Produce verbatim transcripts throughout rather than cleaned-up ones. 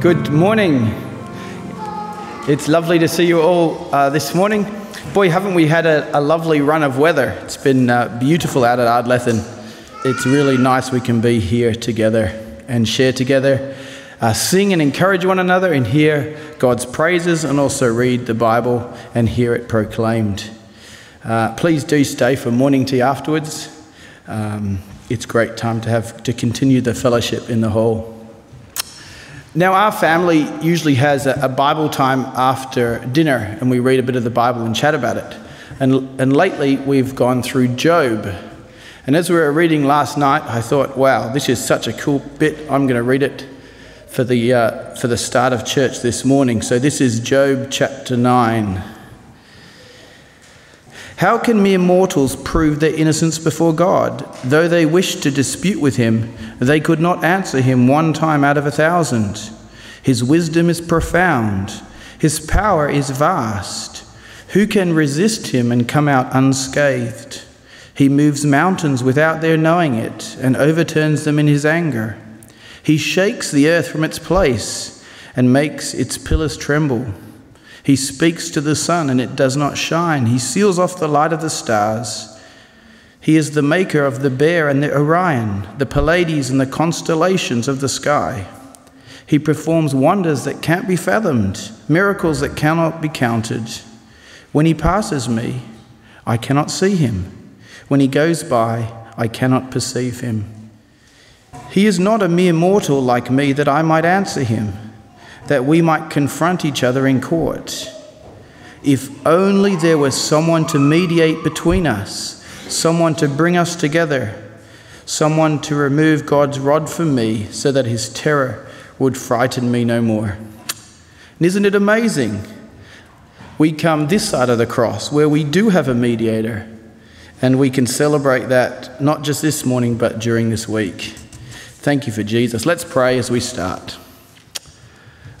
Good morning. It's lovely to see you all uh, this morning. Boy, haven't we had a, a lovely run of weather. It's been uh, beautiful out at Ardlethan. It's really nice we can be here together and share together, uh, sing and encourage one another and hear God's praises and also read the Bible and hear it proclaimed. Uh, please do stay for morning tea afterwards. Um, it's a great time to have to continue the fellowship in the hall. Now, our family usually has a, a Bible time after dinner, and we read a bit of the Bible and chat about it. And, and lately, we've gone through Job. And as we were reading last night, I thought, wow, this is such a cool bit. I'm going to read it for the, uh, for the start of church this morning. So this is Job chapter nine. How can mere mortals prove their innocence before God? Though they wished to dispute with him, they could not answer him one time out of a thousand. His wisdom is profound. His power is vast. Who can resist him and come out unscathed? He moves mountains without their knowing it and overturns them in his anger. He shakes the earth from its place and makes its pillars tremble. He speaks to the sun and it does not shine. He seals off the light of the stars. He is the maker of the Bear and the Orion, the Pleiades and the constellations of the sky. He performs wonders that can't be fathomed, miracles that cannot be counted. When he passes me, I cannot see him. When he goes by, I cannot perceive him. He is not a mere mortal like me that I might answer him, that we might confront each other in court. If only there was someone to mediate between us, someone to bring us together, someone to remove God's rod from me so that his terror would frighten me no more. And isn't it amazing? We come this side of the cross where we do have a mediator. And we can celebrate that not just this morning, but during this week. Thank you for Jesus. Let's pray as we start.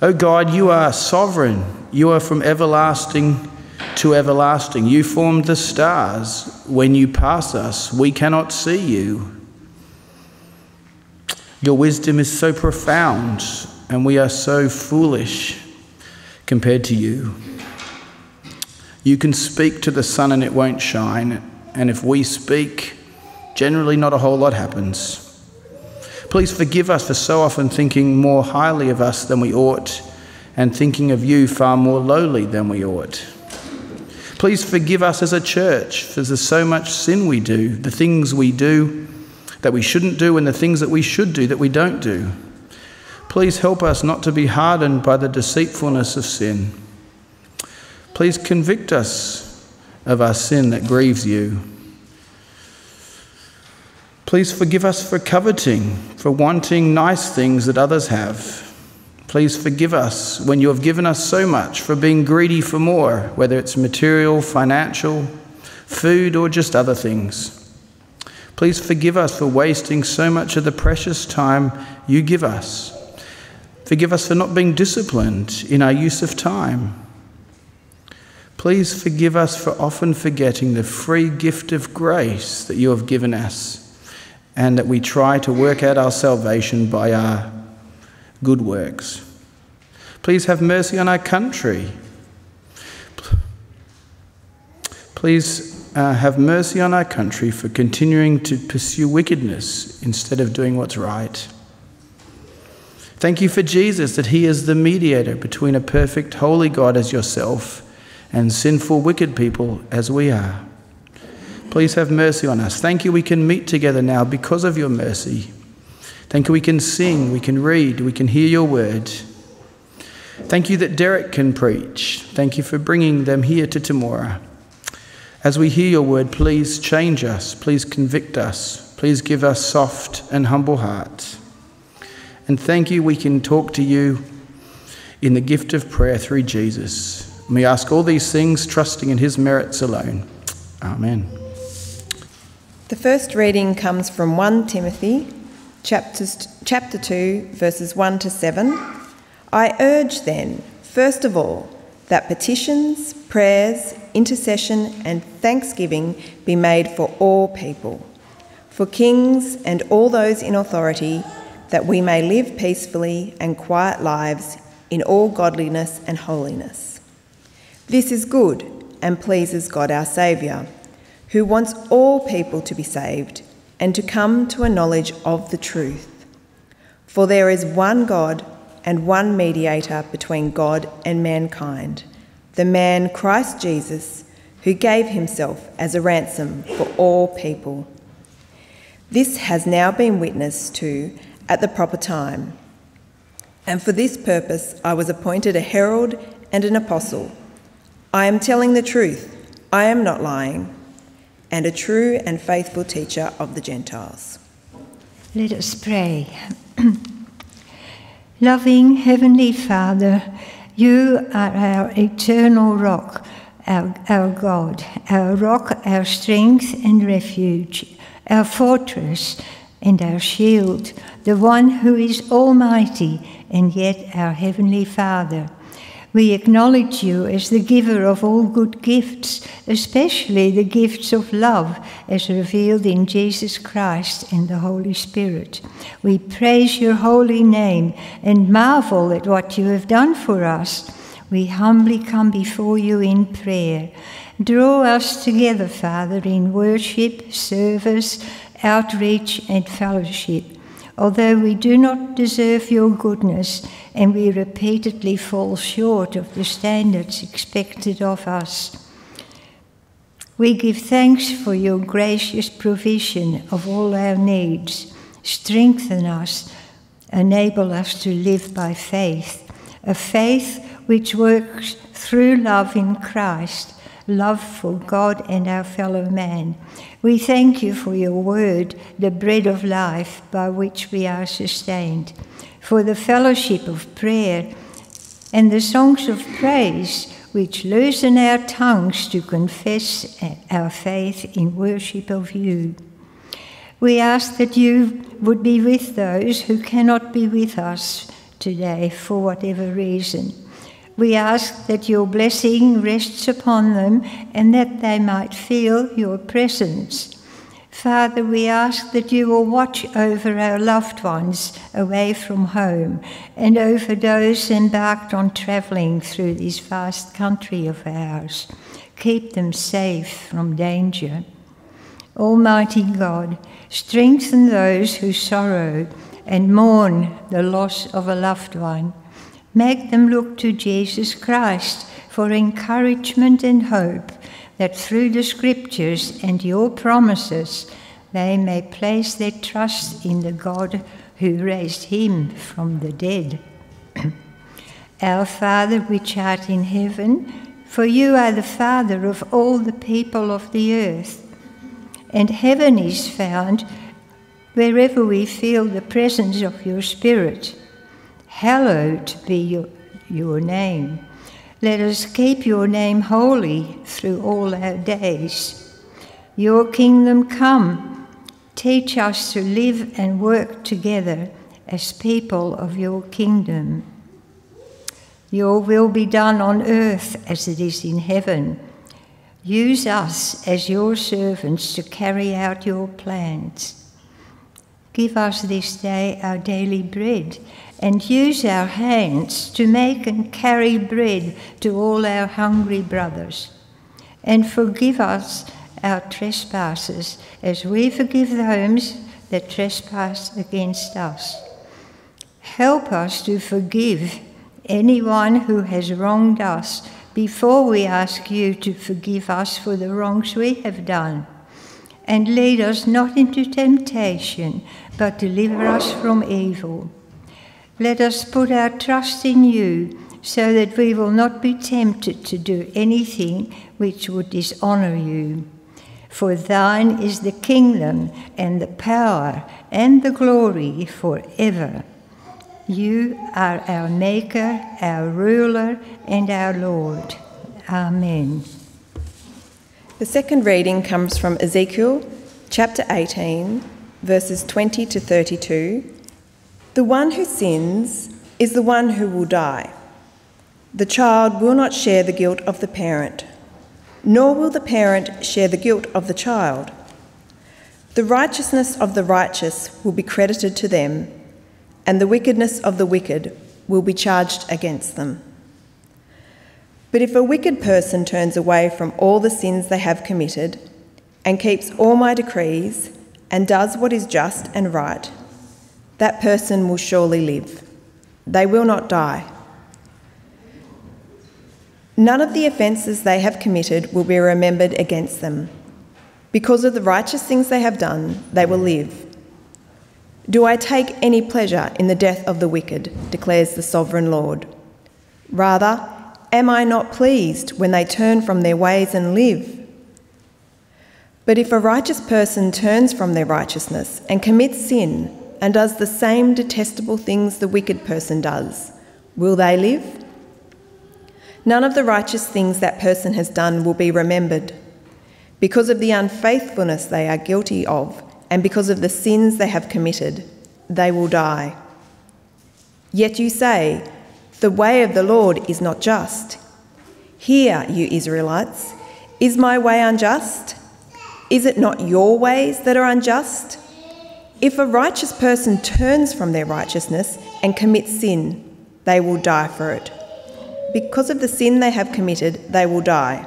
Oh God, you are sovereign. You are from everlasting to everlasting. You formed the stars. When you pass us, we cannot see you. Your wisdom is so profound, and we are so foolish compared to you. You can speak to the sun and it won't shine. And if we speak, generally not a whole lot happens. Please forgive us for so often thinking more highly of us than we ought, and thinking of you far more lowly than we ought. Please forgive us as a church, for there's so much sin we do, the things we do that we shouldn't do, and the things that we should do that we don't do. Please help us not to be hardened by the deceitfulness of sin. Please convict us of our sin that grieves you. Please forgive us for coveting, for wanting nice things that others have. Please forgive us when you have given us so much, for being greedy for more, whether it's material, financial, food, or just other things. Please forgive us for wasting so much of the precious time you give us. Forgive us for not being disciplined in our use of time. Please forgive us for often forgetting the free gift of grace that you have given us, and that we try to work out our salvation by our good works. Please have mercy on our country. Please uh, have mercy on our country for continuing to pursue wickedness instead of doing what's right. Thank you for Jesus, that he is the mediator between a perfect, holy God as yourself and sinful, wicked people as we are. Please have mercy on us. Thank you we can meet together now because of your mercy. Thank you we can sing, we can read, we can hear your word. Thank you that Derek can preach. Thank you for bringing them here to Temora. As we hear your word, please change us, please convict us, please give us soft and humble hearts. And thank you we can talk to you in the gift of prayer through Jesus. And we ask all these things, trusting in his merits alone. Amen. The first reading comes from First Timothy, chapters, chapter two, verses one to seven. I urge then, first of all, that petitions, prayers, intercession, and thanksgiving be made for all people, for kings and all those in authority, that we may live peacefully and quiet lives in all godliness and holiness. This is good and pleases God our Saviour, who wants all people to be saved and to come to a knowledge of the truth. For there is one God and one mediator between God and mankind, the man Christ Jesus, who gave himself as a ransom for all people. This has now been witnessed to at the proper time, and for this purpose I was appointed a herald and an apostle. I am telling the truth, I am not lying, and a true and faithful teacher of the Gentiles. Let us pray. Loving Heavenly Father, you are our eternal rock, our, our God, our rock, our strength and refuge, our fortress and our shield, the one who is almighty and yet our Heavenly Father. We acknowledge you as the giver of all good gifts, especially the gifts of love as revealed in Jesus Christ and the Holy Spirit. We praise your holy name and marvel at what you have done for us. We humbly come before you in prayer. Draw us together, Father, in worship, service, outreach and fellowship. Although we do not deserve your goodness, and we repeatedly fall short of the standards expected of us, we give thanks for your gracious provision of all our needs. Strengthen us, enable us to live by faith, a faith which works through love in Christ, love for God and our fellow man. We thank you for your word, the bread of life by which we are sustained, for the fellowship of prayer and the songs of praise which loosen our tongues to confess our faith in worship of you. We ask that you would be with those who cannot be with us today for whatever reason. We ask that your blessing rests upon them and that they might feel your presence. Father, we ask that you will watch over our loved ones away from home and over those embarked on travelling through this vast country of ours. Keep them safe from danger. Almighty God, strengthen those who sorrow and mourn the loss of a loved one. Make them look to Jesus Christ for encouragement and hope, that through the scriptures and your promises they may place their trust in the God who raised him from the dead. Our Father which art in heaven, for you are the Father of all the people of the earth, and heaven is found wherever we feel the presence of your Spirit. Hallowed be your, your name. Let us keep your name holy through all our days. Your kingdom come. Teach us to live and work together as people of your kingdom. Your will be done on earth as it is in heaven. Use us as your servants to carry out your plans. Give us this day our daily bread, and use our hands to make and carry bread to all our hungry brothers. And forgive us our trespasses, as we forgive those that trespass against us. Help us to forgive anyone who has wronged us, before we ask you to forgive us for the wrongs we have done. And lead us not into temptation, but deliver us from evil. Let us put our trust in you, so that we will not be tempted to do anything which would dishonour you. For thine is the kingdom and the power and the glory forever. You are our Maker, our Ruler and our Lord. Amen. The second reading comes from Ezekiel chapter eighteen, verses twenty to thirty-two. The one who sins is the one who will die. The child will not share the guilt of the parent, nor will the parent share the guilt of the child. The righteousness of the righteous will be credited to them, and the wickedness of the wicked will be charged against them. But if a wicked person turns away from all the sins they have committed and keeps all my decrees and does what is just and right, that person will surely live. They will not die. None of the offences they have committed will be remembered against them. Because of the righteous things they have done, they will live. Do I take any pleasure in the death of the wicked, declares the Sovereign Lord. Rather, am I not pleased when they turn from their ways and live? But if a righteous person turns from their righteousness and commits sin and does the same detestable things the wicked person does, will they live? None of the righteous things that person has done will be remembered. Because of the unfaithfulness they are guilty of, and because of the sins they have committed, they will die. Yet you say, the way of the Lord is not just. Hear, you Israelites, is my way unjust? Is it not your ways that are unjust? If a righteous person turns from their righteousness and commits sin, they will die for it. Because of the sin they have committed, they will die.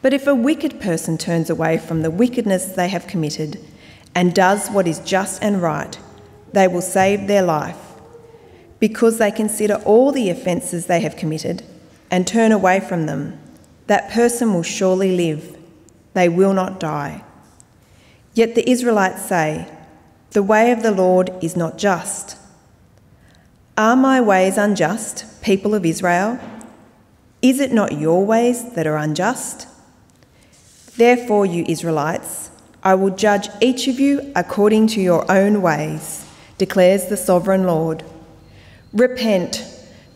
But if a wicked person turns away from the wickedness they have committed and does what is just and right, they will save their life. Because they consider all the offences they have committed and turn away from them, that person will surely live. They will not die. Yet the Israelites say, the way of the Lord is not just. Are my ways unjust, people of Israel? Is it not your ways that are unjust? Therefore, you Israelites, I will judge each of you according to your own ways, declares the Sovereign Lord. Repent,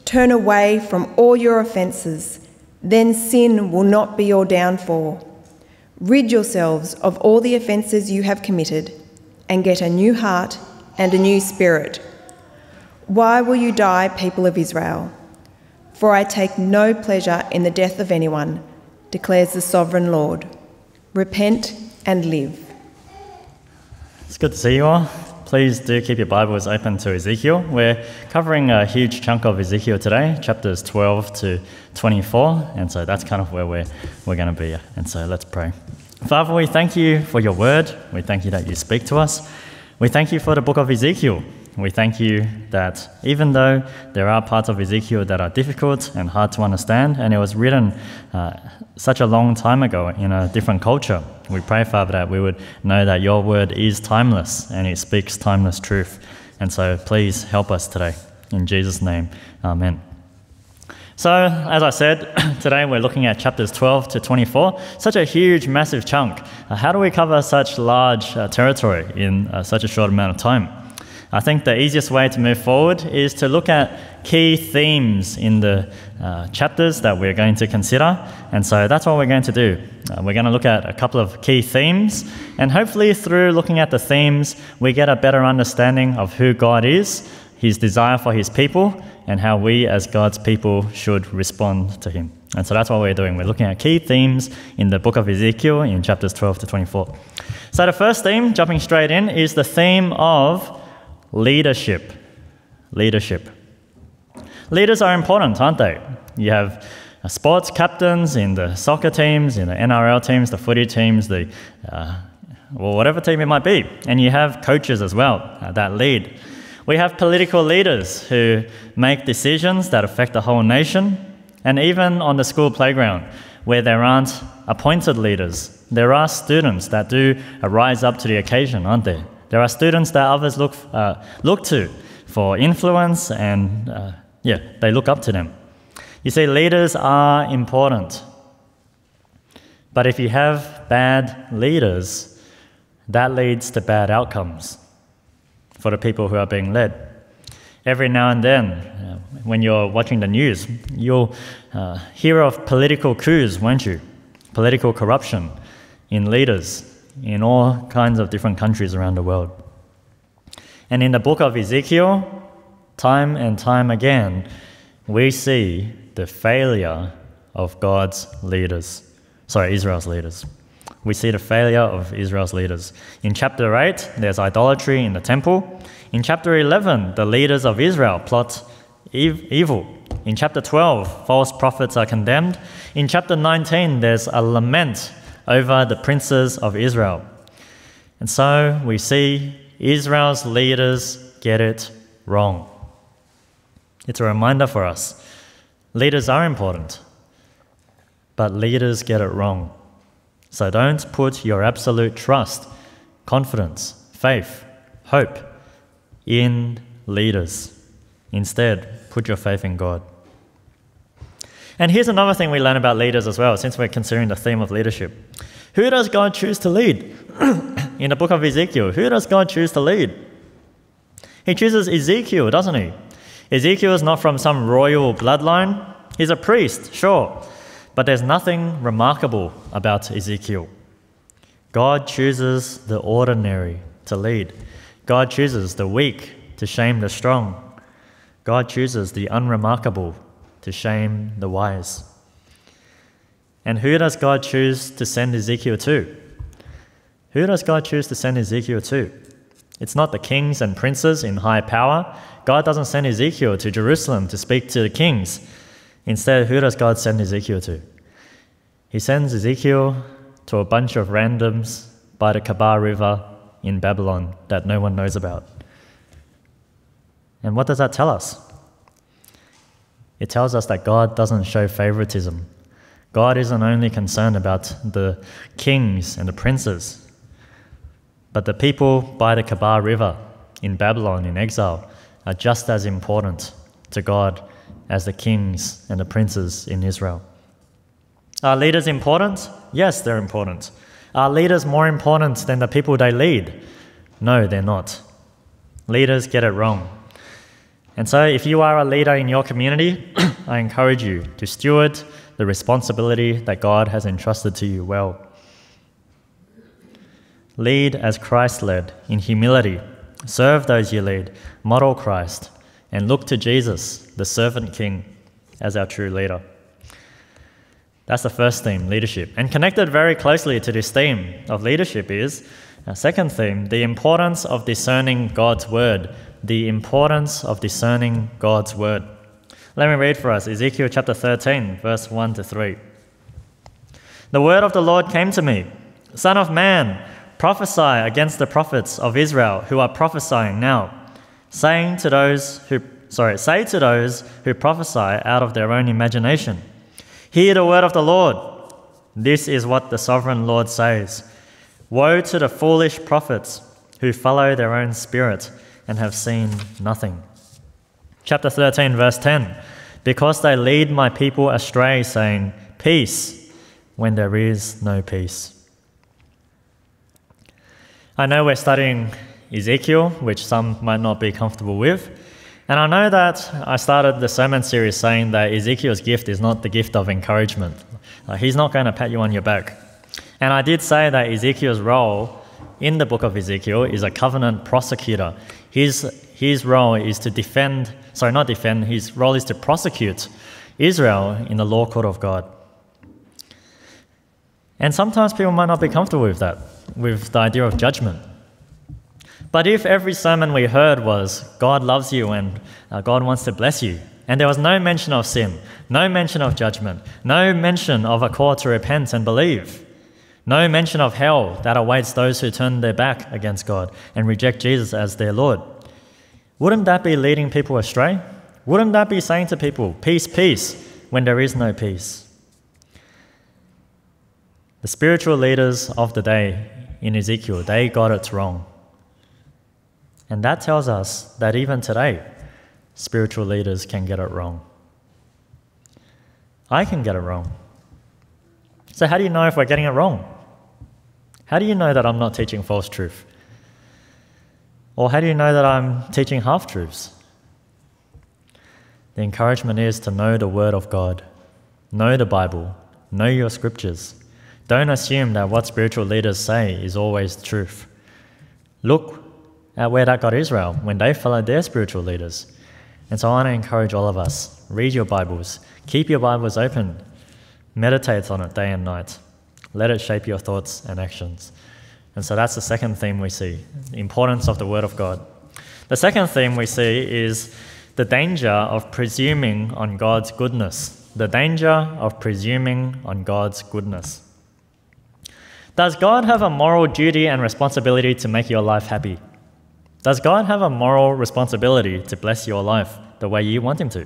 turn away from all your offences, then sin will not be your downfall. Rid yourselves of all the offences you have committed, and get a new heart and a new spirit. Why will you die, people of Israel? For I take no pleasure in the death of anyone, declares the Sovereign Lord. Repent and live. It's good to see you all. Please do keep your Bibles open to Ezekiel. We're covering a huge chunk of Ezekiel today, chapters twelve to twenty-four, and so that's kind of where we're, we're going to be. And so let's pray. Father, we thank you for your word. We thank you that you speak to us. We thank you for the book of Ezekiel. We thank you that even though there are parts of Ezekiel that are difficult and hard to understand, and it was written uh, such a long time ago in a different culture, we pray, Father, that we would know that your word is timeless and it speaks timeless truth. And so please help us today. In Jesus' name, amen. So, as I said, today we're looking at chapters twelve to twenty-four, such a huge, massive chunk. Uh, how do we cover such large uh, territory in uh, such a short amount of time? I think the easiest way to move forward is to look at key themes in the uh, chapters that we're going to consider. And so that's what we're going to do. Uh, we're going to look at a couple of key themes. And hopefully through looking at the themes, we get a better understanding of who God is, his desire for his people, and how we as God's people should respond to him. And so that's what we're doing. We're looking at key themes in the book of Ezekiel in chapters twelve to twenty-four. So the first theme, jumping straight in, is the theme of Leadership. Leadership. Leaders are important, aren't they? You have sports captains in the soccer teams, in the N R L teams, the footy teams, the uh, well, whatever team it might be. And you have coaches as well uh, that lead. We have political leaders who make decisions that affect the whole nation. And even on the school playground, where there aren't appointed leaders, there are students that do rise up to the occasion, aren't there? There are students that others look, uh, look to for influence and, uh, yeah, they look up to them. You see, leaders are important. But if you have bad leaders, that leads to bad outcomes for the people who are being led. Every now and then, uh, when you're watching the news, you'll uh, hear of political coups, won't you? Political corruption in leaders in all kinds of different countries around the world. And in the book of Ezekiel, time and time again, we see the failure of God's leaders. Sorry, Israel's leaders. We see the failure of Israel's leaders. In chapter eight, there's idolatry in the temple. In chapter eleven, the leaders of Israel plot evil. In chapter twelve, false prophets are condemned. In chapter nineteen, there's a lament over the princes of Israel. And so we see Israel's leaders get it wrong. It's a reminder for us. Leaders are important, but leaders get it wrong. So don't put your absolute trust, confidence, faith, hope in leaders. Instead, put your faith in God. And here's another thing we learn about leaders as well, since we're considering the theme of leadership. Who does God choose to lead? In the book of Ezekiel, who does God choose to lead? He chooses Ezekiel, doesn't he? Ezekiel is not from some royal bloodline. He's a priest, sure, but there's nothing remarkable about Ezekiel. God chooses the ordinary to lead. God chooses the weak to shame the strong. God chooses the unremarkable to shame the wise. And who does God choose to send Ezekiel to? Who does God choose to send Ezekiel to? It's not the kings and princes in high power. God doesn't send Ezekiel to Jerusalem to speak to the kings. Instead, who does God send Ezekiel to? He sends Ezekiel to a bunch of randoms by the Chebar River in Babylon that no one knows about. And what does that tell us? It tells us that God doesn't show favoritism. God isn't only concerned about the kings and the princes, but the people by the Chebar River in Babylon in exile are just as important to God as the kings and the princes in Israel. Are leaders important? Yes, they're important. Are leaders more important than the people they lead? No, they're not. Leaders get it wrong. And so if you are a leader in your community, I encourage you to steward the responsibility that God has entrusted to you well. Lead as Christ led, in humility. Serve those you lead, model Christ, and look to Jesus, the servant king, as our true leader. That's the first theme, leadership. And connected very closely to this theme of leadership is our second theme, the importance of discerning God's word. The importance of discerning God's word. Let me read for us Ezekiel chapter thirteen, verse one to three. The word of the Lord came to me, Son of man, prophesy against the prophets of Israel who are prophesying now, saying to those who, sorry, say to those who prophesy out of their own imagination, hear the word of the Lord. This is what the sovereign Lord says. Woe to the foolish prophets who follow their own spirit and have seen nothing. Chapter thirteen, verse ten. Because they lead my people astray, saying, peace, when there is no peace. I know we're studying Ezekiel, which some might not be comfortable with. And I know that I started the sermon series saying that Ezekiel's gift is not the gift of encouragement. Uh, he's not going to pat you on your back. And I did say that Ezekiel's role in the book of Ezekiel is a covenant prosecutor. His, his role is to defend, sorry, not defend, his role is to prosecute Israel in the law court of God. And sometimes people might not be comfortable with that, with the idea of judgment. But if every sermon we heard was, God loves you and uh, God wants to bless you, and there was no mention of sin, no mention of judgment, no mention of a call to repent and believe, no mention of hell that awaits those who turn their back against God and reject Jesus as their Lord, wouldn't that be leading people astray? Wouldn't that be saying to people, peace, peace, when there is no peace? The spiritual leaders of the day in Ezekiel, they got it wrong. And that tells us that even today, spiritual leaders can get it wrong. I can get it wrong. So how do you know if we're getting it wrong? How do you know that I'm not teaching false truth? Or how do you know that I'm teaching half-truths? The encouragement is to know the Word of God. Know the Bible. Know your scriptures. Don't assume that what spiritual leaders say is always the truth. Look at where that got Israel when they followed their spiritual leaders. And so I want to encourage all of us, read your Bibles, keep your Bibles open, meditate on it day and night. Let it shape your thoughts and actions. And so that's the second theme we see, the importance of the Word of God. The second thing we see is the danger of presuming on God's goodness. The danger of presuming on God's goodness. Does God have a moral duty and responsibility to make your life happy? Does God have a moral responsibility to bless your life the way you want him to?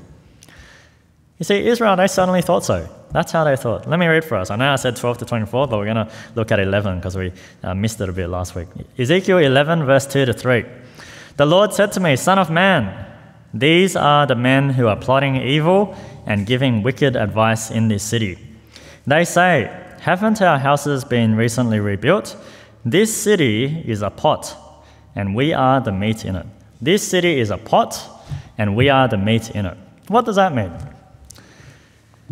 You see, Israel, they suddenly thought so. That's how they thought. Let me read for us. I know I said twelve to twenty-four, but we're going to look at eleven because we uh, missed it a bit last week. Ezekiel eleven, verse two to three. The Lord said to me, Son of man, these are the men who are plotting evil and giving wicked advice in this city. They say, haven't our houses been recently rebuilt? This city is a pot, and we are the meat in it. This city is a pot, and we are the meat in it. What does that mean?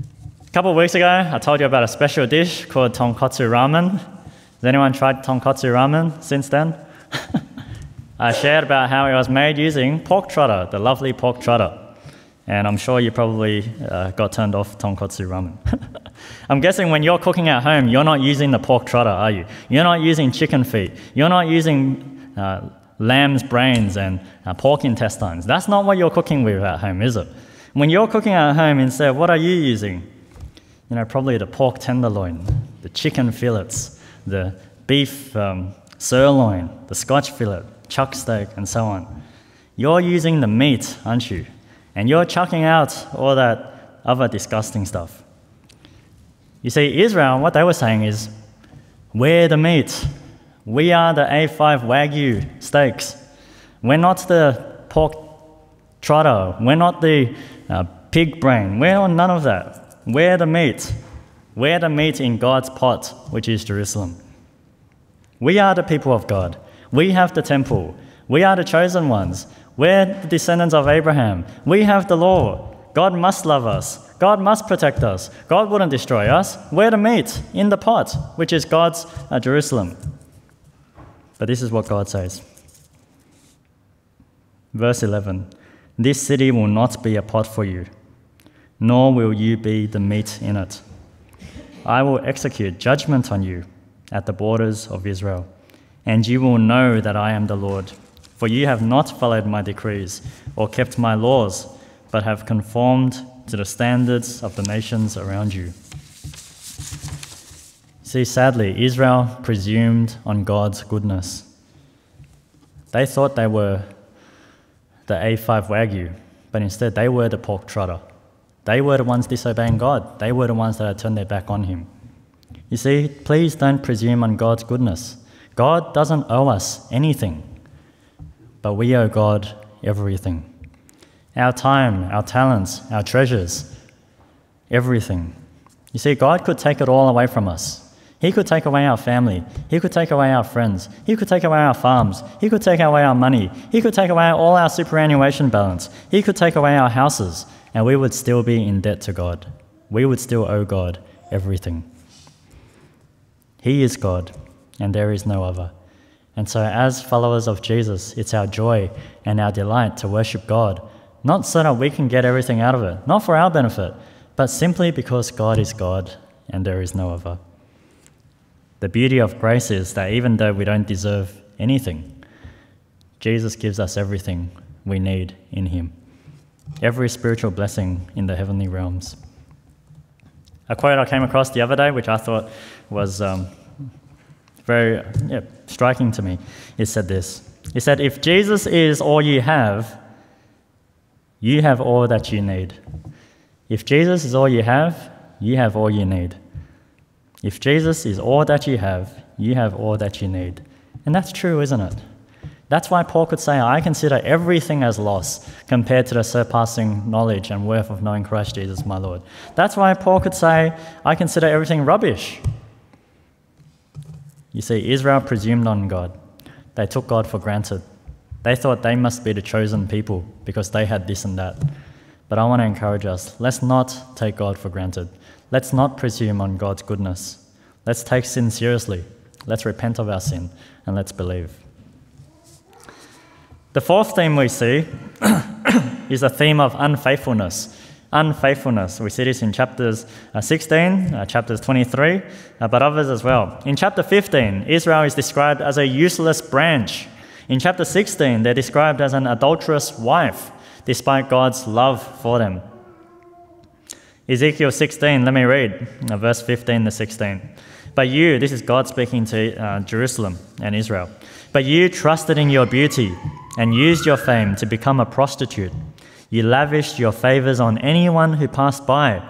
A couple of weeks ago, I told you about a special dish called tonkotsu ramen. Has anyone tried tonkotsu ramen since then? I shared about how it was made using pork trotter, the lovely pork trotter. And I'm sure you probably uh, got turned off tonkotsu ramen. I'm guessing when you're cooking at home, you're not using the pork trotter, are you? You're not using chicken feet. You're not using uh, lamb's brains and uh, pork intestines. That's not what you're cooking with at home, is it? When you're cooking at home, instead, what are you using? You know, probably the pork tenderloin, the chicken fillets, the beef um, sirloin, the Scotch fillet, chuck steak, and so on. You're using the meat, aren't you? And you're chucking out all that other disgusting stuff. You see, Israel, what they were saying is, we're the meat. We are the A five Wagyu steaks. We're not the pork trotter. We're not the uh, pig brain. We're none of that. We're the meat. We're the meat in God's pot, which is Jerusalem. We are the people of God. We have the temple. We are the chosen ones. We're the descendants of Abraham. We have the law. God must love us. God must protect us. God wouldn't destroy us. We're the meat in the pot, which is God's uh, Jerusalem. But this is what God says. Verse eleven, this city will not be a pot for you, nor will you be the meat in it. I will execute judgment on you at the borders of Israel, and you will know that I am the Lord, for you have not followed my decrees or kept my laws, but have conformed to the standards of the nations around you. See, sadly, Israel presumed on God's goodness. They thought they were the A five Wagyu, but instead they were the pork trotter. They were the ones disobeying God. They were the ones that had turned their back on him. You see, please don't presume on God's goodness. God doesn't owe us anything, but we owe God everything. Our time, our talents, our treasures, everything. You see, God could take it all away from us. He could take away our family. He could take away our friends. He could take away our farms. He could take away our money. He could take away all our superannuation balance. He could take away our houses. And we would still be in debt to God. We would still owe God everything. He is God, and there is no other. And so as followers of Jesus, it's our joy and our delight to worship God, not so that we can get everything out of it, not for our benefit, but simply because God is God, and there is no other. The beauty of grace is that even though we don't deserve anything, Jesus gives us everything we need in him. Every spiritual blessing in the heavenly realms. A quote I came across the other day, which I thought was um, very yeah, striking to me, it said this. It said, if Jesus is all you have, you have all that you need. If Jesus is all you have, you have all you need. If Jesus is all that you have, you have all that you need. And that's true, isn't it? That's why Paul could say, I consider everything as loss compared to the surpassing knowledge and worth of knowing Christ Jesus, my Lord. That's why Paul could say, I consider everything rubbish. You see, Israel presumed on God. They took God for granted. They thought they must be the chosen people because they had this and that. But I want to encourage us, let's not take God for granted. Let's not presume on God's goodness. Let's take sin seriously. Let's repent of our sin, and let's believe. The fourth theme we see is a theme of unfaithfulness. Unfaithfulness. We see this in chapters sixteen, uh, chapters twenty-three, uh, but others as well. In chapter fifteen, Israel is described as a useless branch. In chapter sixteen, they're described as an adulterous wife, despite God's love for them. Ezekiel sixteen, let me read, verse fifteen to sixteen. But you, this is God speaking to uh, Jerusalem and Israel, but you trusted in your beauty and used your fame to become a prostitute. You lavished your favors on anyone who passed by,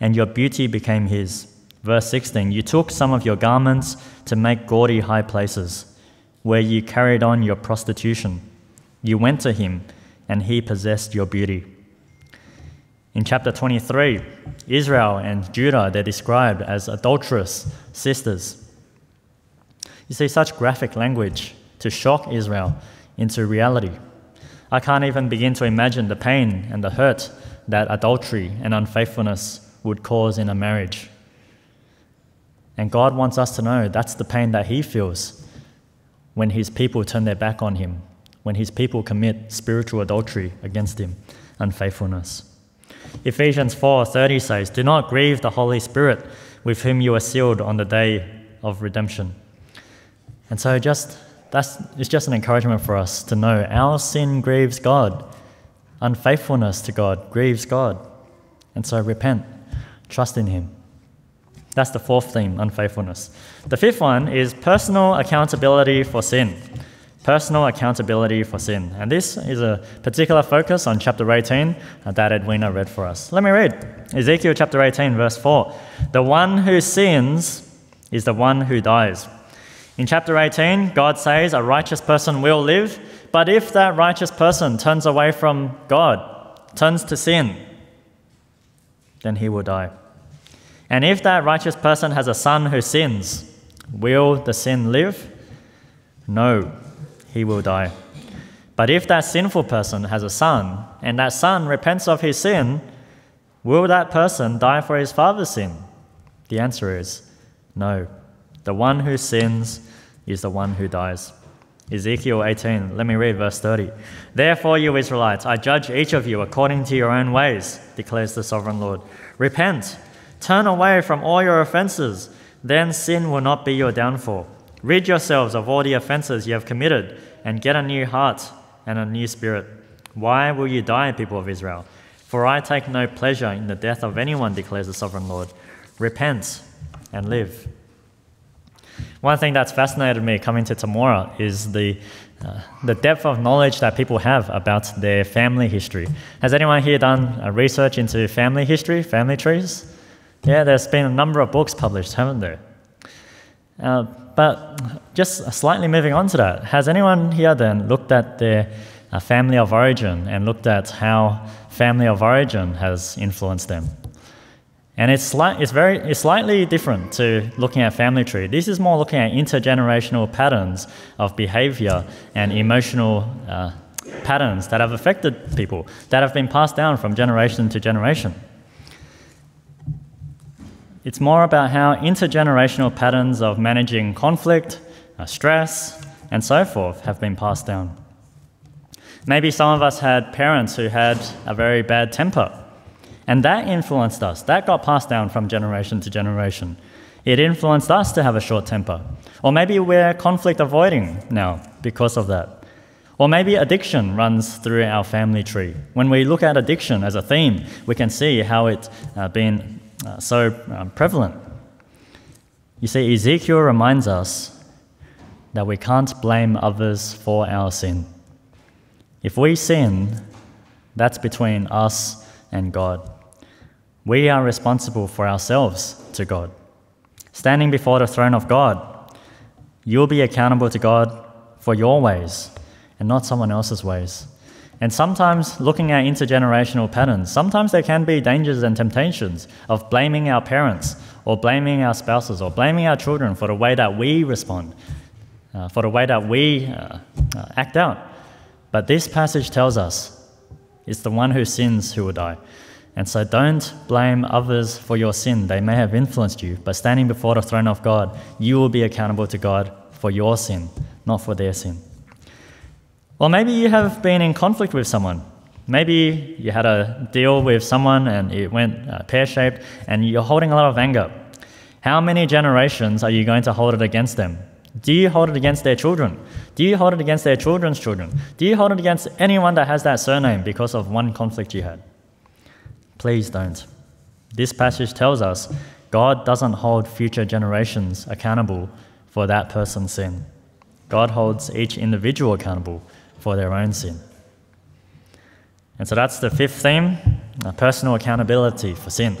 and your beauty became his. Verse sixteen, you took some of your garments to make gaudy high places, where you carried on your prostitution. You went to him, and he possessed your beauty. In chapter twenty-three, Israel and Judah, they're described as adulterous sisters. You see, such graphic language to shock Israel into reality. I can't even begin to imagine the pain and the hurt that adultery and unfaithfulness would cause in a marriage. And God wants us to know that's the pain that he feels when his people turn their back on him, when his people commit spiritual adultery against him, unfaithfulness. Ephesians four thirty says, do not grieve the Holy Spirit with whom you are sealed on the day of redemption. And so just That's, it's just an encouragement for us to know our sin grieves God. Unfaithfulness to God grieves God. And so repent, trust in him. That's the fourth theme, unfaithfulness. The fifth one is personal accountability for sin. Personal accountability for sin. And this is a particular focus on chapter eighteen that Edwina read for us. Let me read Ezekiel chapter eighteen, verse four. The one who sins is the one who dies. In chapter eighteen, God says a righteous person will live, but if that righteous person turns away from God, turns to sin, then he will die. And if that righteous person has a son who sins, will the sin live? No, he will die. But if that sinful person has a son, and that son repents of his sin, will that person die for his father's sin? The answer is no. The one who sins is the one who dies. Ezekiel eighteen, let me read verse thirty. Therefore, you Israelites, I judge each of you according to your own ways, declares the sovereign Lord. Repent, turn away from all your offenses, then sin will not be your downfall. Rid yourselves of all the offenses you have committed, and get a new heart and a new spirit. Why will you die, people of Israel? For I take no pleasure in the death of anyone, declares the sovereign Lord. Repent and live. One thing that's fascinated me coming to Temora is the, uh, the depth of knowledge that people have about their family history. Has anyone here done uh, research into family history, family trees? Yeah, there's been a number of books published, haven't there? Uh, but just slightly moving on to that, has anyone here then looked at their uh, family of origin and looked at how family of origin has influenced them? And it's, slight, it's, very, it's slightly different to looking at family tree. This is more looking at intergenerational patterns of behavior and emotional uh, patterns that have affected people, that have been passed down from generation to generation. It's more about how intergenerational patterns of managing conflict, uh, stress, and so forth have been passed down. Maybe some of us had parents who had a very bad temper. And that influenced us. That got passed down from generation to generation. It influenced us to have a short temper. Or maybe we're conflict avoiding now because of that. Or maybe addiction runs through our family tree. When we look at addiction as a theme, we can see how it's uh, been uh, so um, prevalent. You see, Ezekiel reminds us that we can't blame others for our sin. If we sin, that's between us and God. We are responsible for ourselves to God. Standing before the throne of God, you'll be accountable to God for your ways and not someone else's ways. And sometimes looking at intergenerational patterns, sometimes there can be dangers and temptations of blaming our parents or blaming our spouses or blaming our children for the way that we respond, uh, for the way that we uh, act out. But this passage tells us it's the one who sins who will die. And so don't blame others for your sin. They may have influenced you, but standing before the throne of God, you will be accountable to God for your sin, not for their sin. Or maybe you have been in conflict with someone. Maybe you had a deal with someone and it went uh, pear-shaped and you're holding a lot of anger. How many generations are you going to hold it against them? Do you hold it against their children? Do you hold it against their children's children? Do you hold it against anyone that has that surname because of one conflict you had? Please don't. This passage tells us God doesn't hold future generations accountable for that person's sin. God holds each individual accountable for their own sin. And so that's the fifth theme, personal accountability for sin.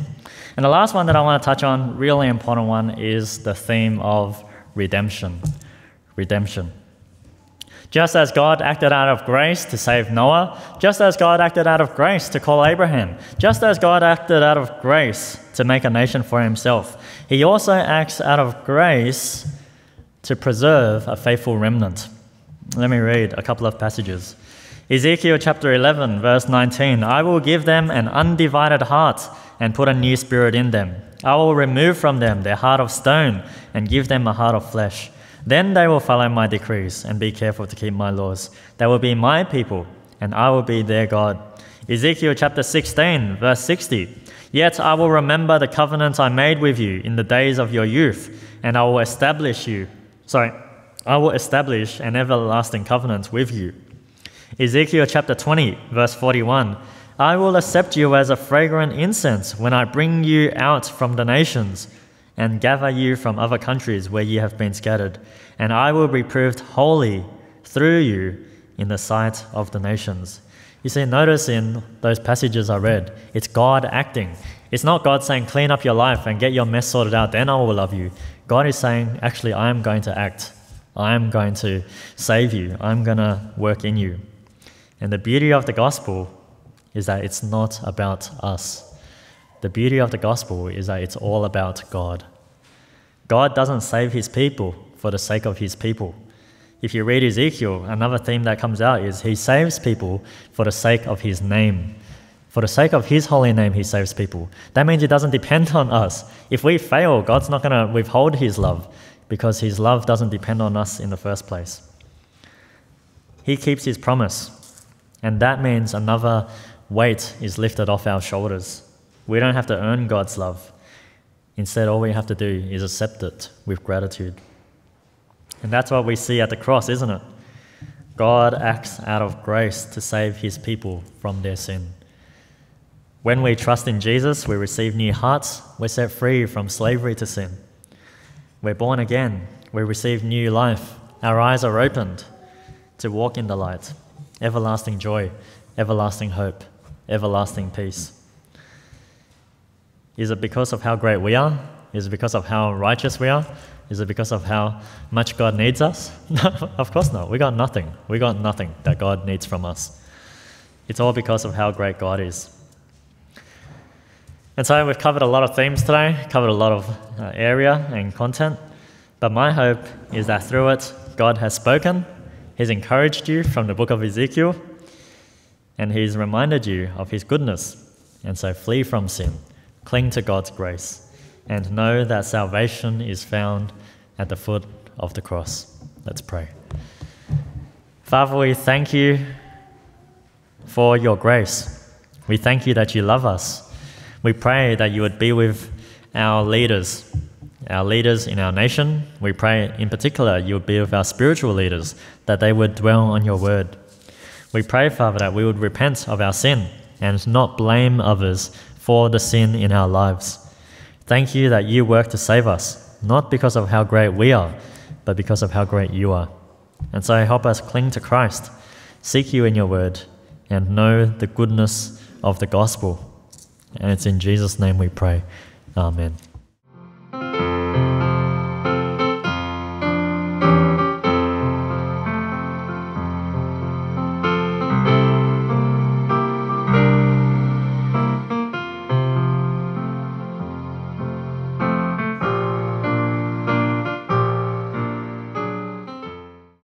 And the last one that I want to touch on, really important one, is the theme of redemption. Redemption. Just as God acted out of grace to save Noah, just as God acted out of grace to call Abraham, just as God acted out of grace to make a nation for himself, he also acts out of grace to preserve a faithful remnant. Let me read a couple of passages. Ezekiel chapter eleven, verse nineteen, I will give them an undivided heart and put a new spirit in them. I will remove from them their heart of stone and give them a heart of flesh. Then they will follow my decrees and be careful to keep my laws. They will be my people, and I will be their God. Ezekiel chapter sixteen, verse sixty. Yet I will remember the covenant I made with you in the days of your youth, and I will establish you. Sorry, I will establish an everlasting covenant with you. Ezekiel chapter twenty, verse forty-one. I will accept you as a fragrant incense when I bring you out from the nations and gather you from other countries where you have been scattered, and I will be proved holy through you in the sight of the nations. You see, notice in those passages I read, it's God acting. It's not God saying, clean up your life and get your mess sorted out, then I will love you. God is saying, actually, I am going to act. I am going to save you. I'm going to work in you. And the beauty of the gospel is that it's not about us. The beauty of the gospel is that it's all about God. God doesn't save his people for the sake of his people. If you read Ezekiel, another theme that comes out is he saves people for the sake of his name. For the sake of his holy name, he saves people. That means it doesn't depend on us. If we fail, God's not going to withhold his love because his love doesn't depend on us in the first place. He keeps his promise, and that means another weight is lifted off our shoulders. We don't have to earn God's love. Instead, all we have to do is accept it with gratitude. And that's what we see at the cross, isn't it? God acts out of grace to save his people from their sin. When we trust in Jesus, we receive new hearts. We're set free from slavery to sin. We're born again. We receive new life. Our eyes are opened to walk in the light. Everlasting joy, everlasting hope, everlasting peace. Is it because of how great we are? Is it because of how righteous we are? Is it because of how much God needs us? No, of course not. We got nothing. We got nothing that God needs from us. It's all because of how great God is. And so we've covered a lot of themes today, covered a lot of uh, area and content, but my hope is that through it, God has spoken, he's encouraged you from the book of Ezekiel, and he's reminded you of his goodness. And so flee from sin. Cling to God's grace and know that salvation is found at the foot of the cross. Let's pray. Father, we thank you for your grace. We thank you that you love us. We pray that you would be with our leaders, our leaders in our nation. We pray in particular you would be with our spiritual leaders, that they would dwell on your word. We pray, Father, that we would repent of our sin and not blame others for the sin in our lives. Thank you that you work to save us, not because of how great we are, but because of how great you are. And so help us cling to Christ, seek you in your word, and know the goodness of the gospel. And it's in Jesus' name we pray. Amen.